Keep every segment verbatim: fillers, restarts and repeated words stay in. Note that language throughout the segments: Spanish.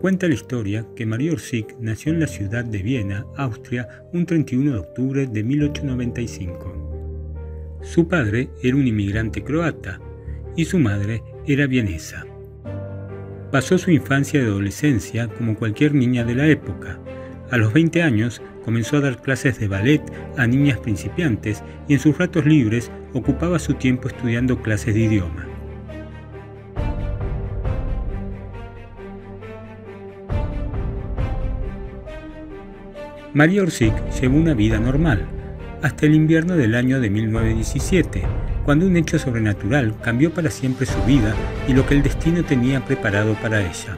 Cuenta la historia que María Orsic nació en la ciudad de Viena, Austria, un treinta y uno de octubre de mil ochocientos noventa y cinco. Su padre era un inmigrante croata y su madre era vienesa. Pasó su infancia y adolescencia como cualquier niña de la época. A los veinte años comenzó a dar clases de ballet a niñas principiantes y en sus ratos libres ocupaba su tiempo estudiando clases de idioma. María Orsic llevó una vida normal, hasta el invierno del año de mil novecientos diecisiete, cuando un hecho sobrenatural cambió para siempre su vida y lo que el destino tenía preparado para ella.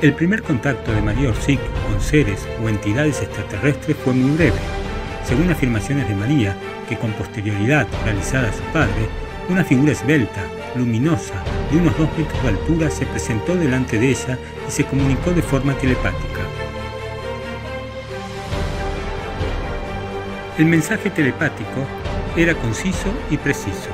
El primer contacto de María Orsic con seres o entidades extraterrestres fue muy breve. Según afirmaciones de María, que con posterioridad realizada a su padre, una figura esbelta, luminosa, de unos dos metros de altura se presentó delante de ella y se comunicó de forma telepática. El mensaje telepático era conciso y preciso.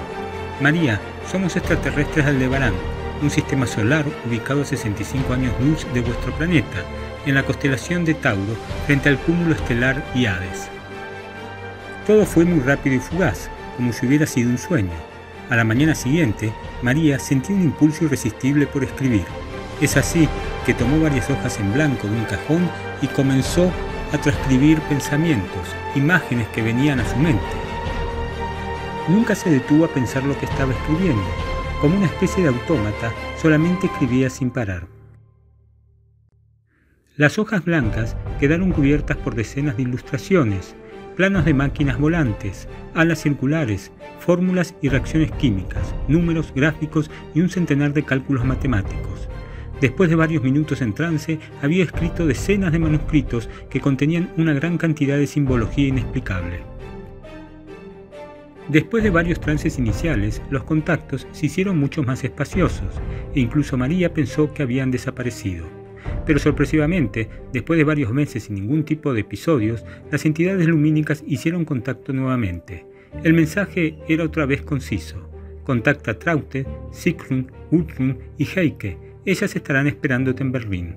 María, somos extraterrestres de Aldebarán, un sistema solar ubicado a sesenta y cinco años luz de vuestro planeta, en la constelación de Tauro, frente al cúmulo estelar Hades. Todo fue muy rápido y fugaz, como si hubiera sido un sueño. A la mañana siguiente, María sentía un impulso irresistible por escribir. Es así que tomó varias hojas en blanco de un cajón y comenzó a transcribir pensamientos, imágenes que venían a su mente. Nunca se detuvo a pensar lo que estaba escribiendo. Como una especie de autómata, solamente escribía sin parar. Las hojas blancas quedaron cubiertas por decenas de ilustraciones, planos de máquinas volantes, alas circulares, fórmulas y reacciones químicas, números, gráficos y un centenar de cálculos matemáticos. Después de varios minutos en trance, había escrito decenas de manuscritos que contenían una gran cantidad de simbología inexplicable. Después de varios trances iniciales, los contactos se hicieron mucho más espaciosos, e incluso María pensó que habían desaparecido. Pero sorpresivamente, después de varios meses sin ningún tipo de episodios, las entidades lumínicas hicieron contacto nuevamente. El mensaje era otra vez conciso. Contacta a Traute, Sigrun, Utrun y Heike. Ellas estarán esperándote en Berlín.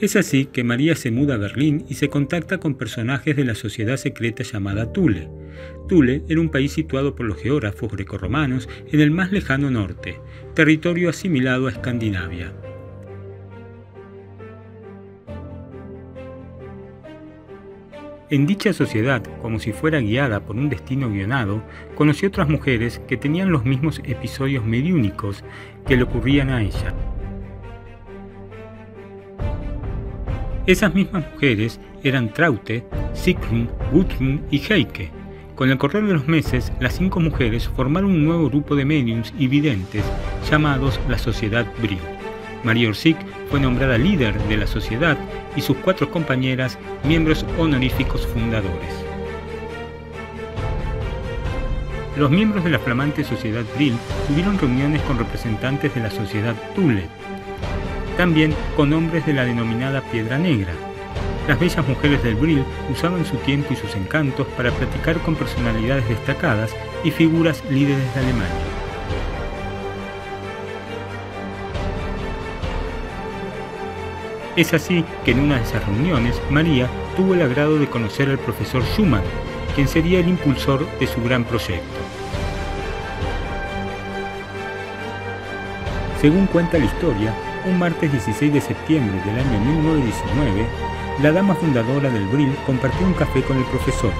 Es así que María se muda a Berlín y se contacta con personajes de la sociedad secreta llamada Thule. Thule era un país situado por los geógrafos grecorromanos en el más lejano norte, territorio asimilado a Escandinavia. En dicha sociedad, como si fuera guiada por un destino guionado, conoció otras mujeres que tenían los mismos episodios mediúnicos que le ocurrían a ella. Esas mismas mujeres eran Traute, Sigrun, Gutrun y Heike. Con el correr de los meses, las cinco mujeres formaron un nuevo grupo de mediums y videntes llamados la Sociedad Vril. María Orsic fue nombrada líder de la sociedad y sus cuatro compañeras miembros honoríficos fundadores. Los miembros de la flamante Sociedad Vril tuvieron reuniones con representantes de la Sociedad Thule, también con hombres de la denominada Piedra Negra. Las bellas mujeres del Brill usaban su tiempo y sus encantos para platicar con personalidades destacadas y figuras líderes de Alemania. Es así que en una de esas reuniones, María tuvo el agrado de conocer al profesor Schumann, quien sería el impulsor de su gran proyecto. Según cuenta la historia, un martes dieciséis de septiembre del año mil novecientos diecinueve, la dama fundadora del Brill compartió un café con el profesor.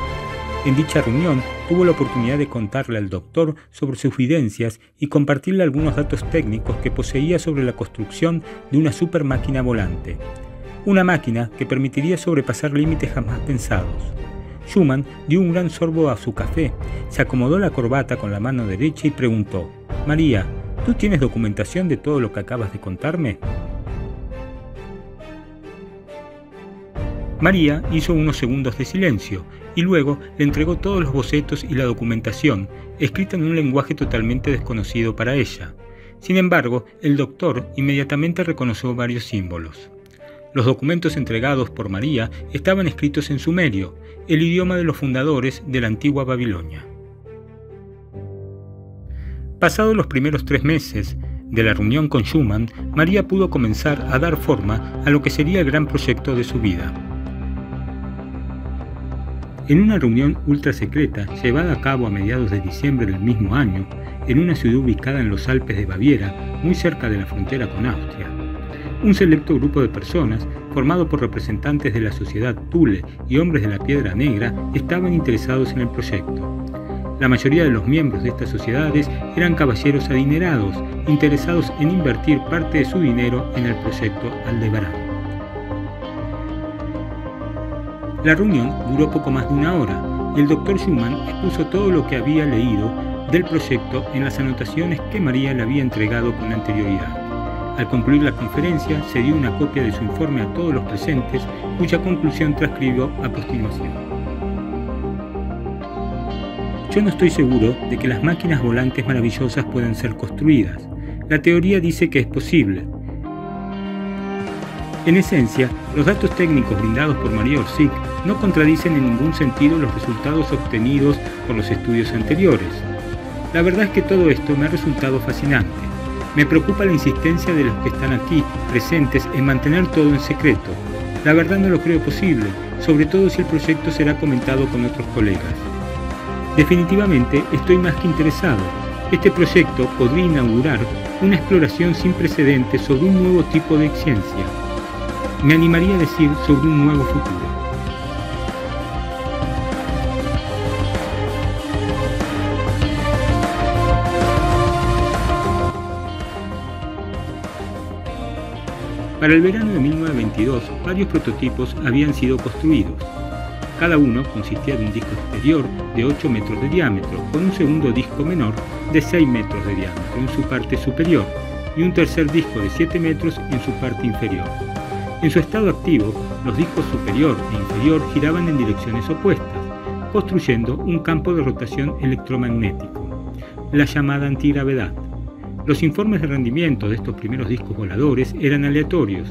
En dicha reunión tuvo la oportunidad de contarle al doctor sobre sus videncias y compartirle algunos datos técnicos que poseía sobre la construcción de una super máquina volante. Una máquina que permitiría sobrepasar límites jamás pensados. Schumann dio un gran sorbo a su café, se acomodó la corbata con la mano derecha y preguntó: María, ¿tú tienes documentación de todo lo que acabas de contarme? María hizo unos segundos de silencio y luego le entregó todos los bocetos y la documentación, escrita en un lenguaje totalmente desconocido para ella. Sin embargo, el doctor inmediatamente reconoció varios símbolos. Los documentos entregados por María estaban escritos en sumerio, el idioma de los fundadores de la antigua Babilonia. Pasados los primeros tres meses de la reunión con Schumann, María pudo comenzar a dar forma a lo que sería el gran proyecto de su vida. En una reunión ultra secreta llevada a cabo a mediados de diciembre del mismo año, en una ciudad ubicada en los Alpes de Baviera, muy cerca de la frontera con Austria, un selecto grupo de personas, formado por representantes de la Sociedad Thule y hombres de la Piedra Negra, estaban interesados en el proyecto. La mayoría de los miembros de estas sociedades eran caballeros adinerados, interesados en invertir parte de su dinero en el proyecto Aldebarán. La reunión duró poco más de una hora y el doctor Schumann expuso todo lo que había leído del proyecto en las anotaciones que María le había entregado con anterioridad. Al concluir la conferencia, se dio una copia de su informe a todos los presentes, cuya conclusión transcribió a continuación. Yo no estoy seguro de que las máquinas volantes maravillosas puedan ser construidas. La teoría dice que es posible. En esencia, los datos técnicos brindados por María Orsic no contradicen en ningún sentido los resultados obtenidos por los estudios anteriores. La verdad es que todo esto me ha resultado fascinante. Me preocupa la insistencia de los que están aquí, presentes, en mantener todo en secreto. La verdad no lo creo posible, sobre todo si el proyecto será comentado con otros colegas. Definitivamente estoy más que interesado. Este proyecto podría inaugurar una exploración sin precedentes sobre un nuevo tipo de ciencia. Me animaría a decir sobre un nuevo futuro. Para el verano de mil novecientos veintidós, varios prototipos habían sido construidos. Cada uno consistía de un disco exterior de ocho metros de diámetro, con un segundo disco menor de seis metros de diámetro en su parte superior y un tercer disco de siete metros en su parte inferior. En su estado activo, los discos superior e inferior giraban en direcciones opuestas, construyendo un campo de rotación electromagnético, la llamada antigravedad. Los informes de rendimiento de estos primeros discos voladores eran aleatorios.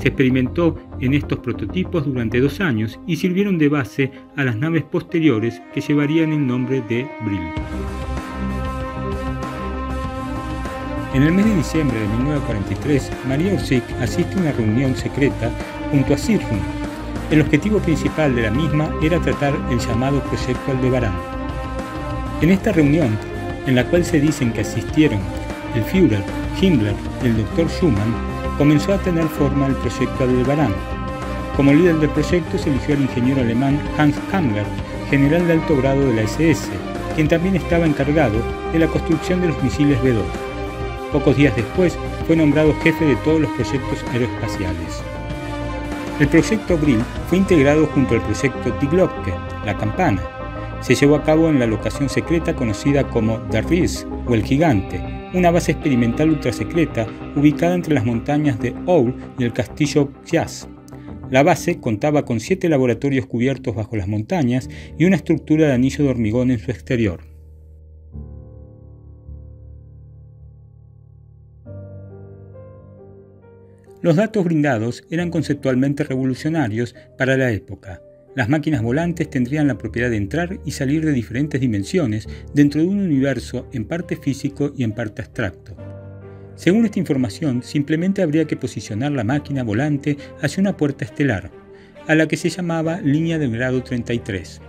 Se experimentó en estos prototipos durante dos años y sirvieron de base a las naves posteriores que llevarían el nombre de Brill. En el mes de diciembre de mil novecientos cuarenta y tres, María Orsic asiste a una reunión secreta junto a Sirfum. El objetivo principal de la misma era tratar el llamado Proyecto Aldebarán. En esta reunión, en la cual se dicen que asistieron el Führer, Himmler y el doctor Schumann, comenzó a tener forma el Proyecto Aldebarán. Como líder del proyecto se eligió al ingeniero alemán Hans Kammler, general de alto grado de la ese ese, quien también estaba encargado de la construcción de los misiles be dos. Pocos días después fue nombrado jefe de todos los proyectos aeroespaciales. El proyecto Vril fue integrado junto al proyecto Die Glocke, la campana. Se llevó a cabo en la locación secreta conocida como Der Ries o el gigante, una base experimental ultrasecreta ubicada entre las montañas de Aul y el castillo Pjaz. La base contaba con siete laboratorios cubiertos bajo las montañas y una estructura de anillo de hormigón en su exterior. Los datos brindados eran conceptualmente revolucionarios para la época. Las máquinas volantes tendrían la propiedad de entrar y salir de diferentes dimensiones dentro de un universo en parte físico y en parte abstracto. Según esta información, simplemente habría que posicionar la máquina volante hacia una puerta estelar, a la que se llamaba línea del grado treinta y tres.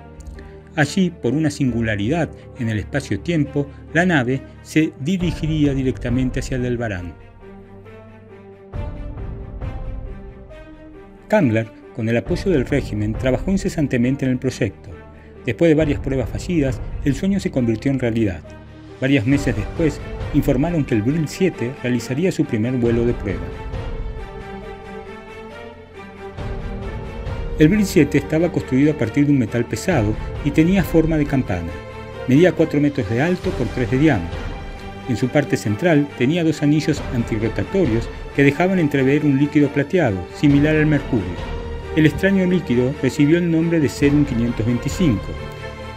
Allí, por una singularidad en el espacio-tiempo, la nave se dirigiría directamente hacia Aldebarán. Kammler, con el apoyo del régimen, trabajó incesantemente en el proyecto. Después de varias pruebas fallidas, el sueño se convirtió en realidad. Varios meses después, informaron que el Vril siete realizaría su primer vuelo de prueba. El Vril siete estaba construido a partir de un metal pesado y tenía forma de campana. Medía cuatro metros de alto por tres de diámetro. En su parte central tenía dos anillos antirrotatorios que dejaban entrever un líquido plateado, similar al mercurio. El extraño líquido recibió el nombre de Serum quinientos veinticinco.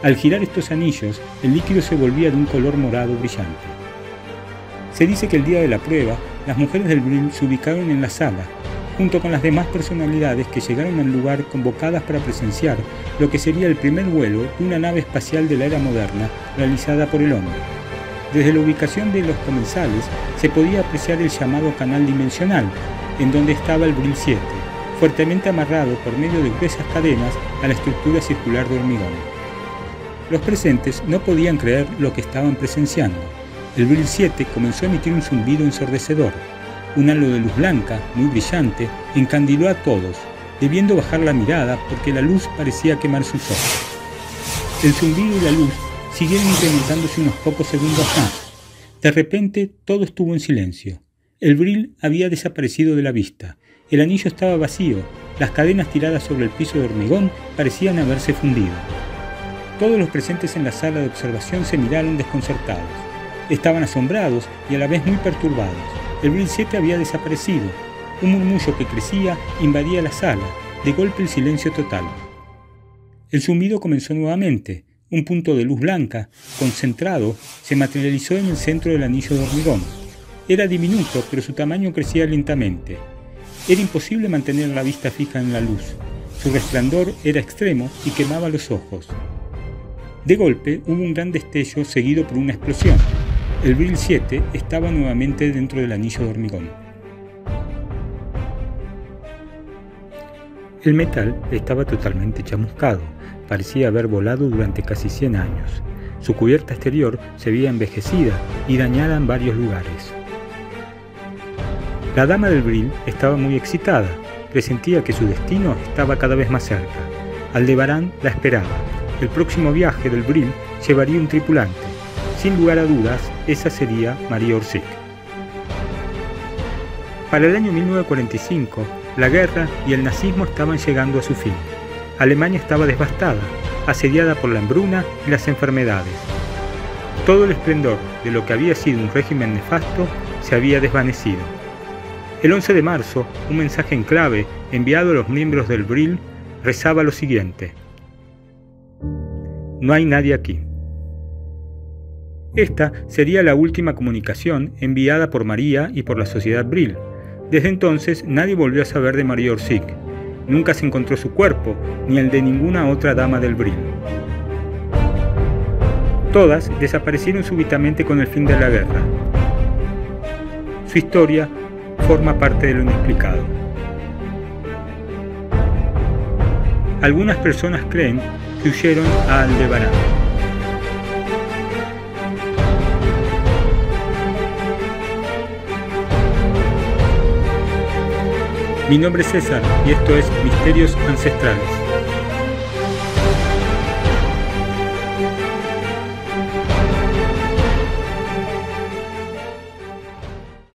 Al girar estos anillos, el líquido se volvía de un color morado brillante. Se dice que el día de la prueba, las mujeres del Vril se ubicaron en la sala, junto con las demás personalidades que llegaron al lugar convocadas para presenciar lo que sería el primer vuelo de una nave espacial de la era moderna realizada por el hombre. Desde la ubicación de los comensales se podía apreciar el llamado canal dimensional, en donde estaba el Vril siete, fuertemente amarrado por medio de gruesas cadenas a la estructura circular de hormigón. Los presentes no podían creer lo que estaban presenciando. El Vril siete comenzó a emitir un zumbido ensordecedor. Un halo de luz blanca, muy brillante, encandiló a todos, debiendo bajar la mirada porque la luz parecía quemar sus ojos. El zumbido y la luz siguieron incrementándose unos pocos segundos más. De repente, todo estuvo en silencio. El Vril había desaparecido de la vista. El anillo estaba vacío. Las cadenas tiradas sobre el piso de hormigón parecían haberse fundido. Todos los presentes en la sala de observación se miraron desconcertados. Estaban asombrados y a la vez muy perturbados. El Vril siete había desaparecido. Un murmullo que crecía invadía la sala. De golpe el silencio total. El zumbido comenzó nuevamente. Un punto de luz blanca, concentrado, se materializó en el centro del anillo de hormigón. Era diminuto, pero su tamaño crecía lentamente. Era imposible mantener la vista fija en la luz. Su resplandor era extremo y quemaba los ojos. De golpe hubo un gran destello seguido por una explosión. El Vril siete estaba nuevamente dentro del anillo de hormigón. El metal estaba totalmente chamuscado. Parecía haber volado durante casi cien años. Su cubierta exterior se veía envejecida y dañada en varios lugares. La dama del Vril estaba muy excitada, presentía que su destino estaba cada vez más cerca. Aldebarán la esperaba. El próximo viaje del Vril llevaría un tripulante. Sin lugar a dudas, esa sería María Orsic. Para el año mil novecientos cuarenta y cinco, la guerra y el nazismo estaban llegando a su fin. Alemania estaba devastada, asediada por la hambruna y las enfermedades. Todo el esplendor de lo que había sido un régimen nefasto se había desvanecido. El once de marzo, un mensaje en clave enviado a los miembros del Vril rezaba lo siguiente: no hay nadie aquí. Esta sería la última comunicación enviada por María y por la Sociedad Vril. Desde entonces nadie volvió a saber de María Orsic. Nunca se encontró su cuerpo, ni el de ninguna otra dama del Vril. Todas desaparecieron súbitamente con el fin de la guerra. Su historia forma parte de lo inexplicado. Algunas personas creen que huyeron a Aldebarán. Mi nombre es César y esto es Misterios Ancestrales.